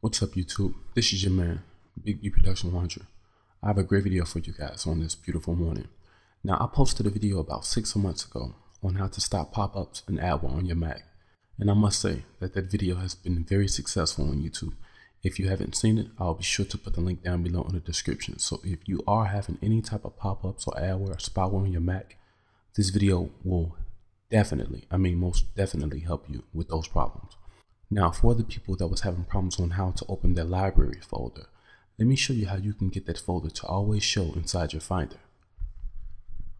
What's up YouTube? This is your man, Big B Production Launcher. I have a great video for you guys on this beautiful morning. Now I posted a video about 6 months ago on how to stop pop-ups and AdWords on your Mac. And I must say that video has been very successful on YouTube. If you haven't seen it, I'll be sure to put the link down below in the description. So if you are having any type of pop-ups or AdWords or spyware on your Mac, this video will definitely, I mean most definitely help you with those problems. Now for the people that was having problems on how to open their library folder, let me show you how you can get that folder to always show inside your Finder.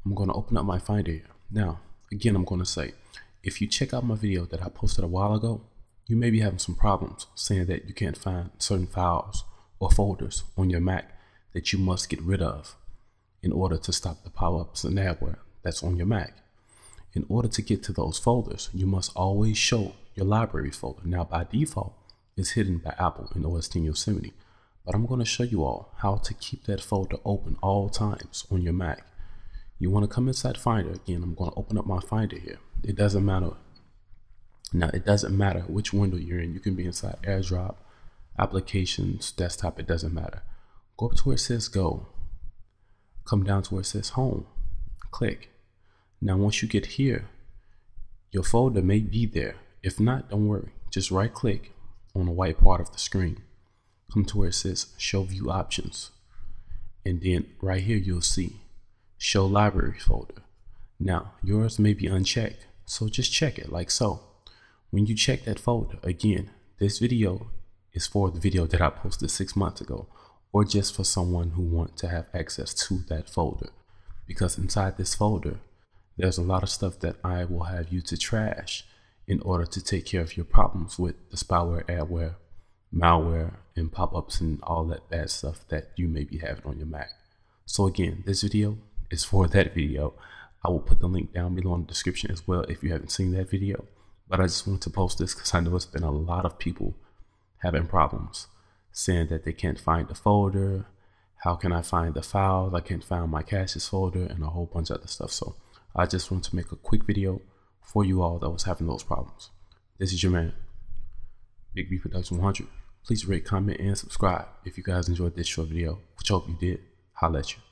I'm going to open up my Finder here. Now, again, I'm going to say, if you check out my video that I posted a while ago, you may be having some problems saying that you can't find certain files or folders on your Mac that you must get rid of in order to stop the pop-ups and adware that's on your Mac. In order to get to those folders, you must always show your library folder. Now by default, it's hidden by Apple in OS X Yosemite, but I'm going to show you all how to keep that folder open all times on your Mac. You want to come inside Finder. Again, I'm going to open up my Finder here. It doesn't matter. Now it doesn't matter which window you're in. You can be inside AirDrop, Applications, Desktop, it doesn't matter. Go up to where it says Go, come down to where it says Home, click. Now once you get here, your folder may be there. If not, don't worry. Just right click on the white part of the screen. Come to where it says Show View Options. And then right here you'll see Show Library Folder. Now yours may be unchecked, so just check it like so. When you check that folder, again, this video is for the video that I posted 6 months ago, or just for someone who wants to have access to that folder. Because inside this folder, there's a lot of stuff that I will have you to trash in order to take care of your problems with the spyware, adware, malware, and pop-ups and all that bad stuff that you may be having on your Mac. So again, this video is for that video. I will put the link down below in the description as well if you haven't seen that video. But I just wanted to post this because I know it's been a lot of people having problems saying that they can't find the folder. How can I find the files? I can't find my caches folder and a whole bunch of other stuff. So I just wanted to make a quick video for you all that was having those problems. This is your man, Big B Production 100. Please rate, comment, and subscribe if you guys enjoyed this short video, which I hope you did. Holla at you.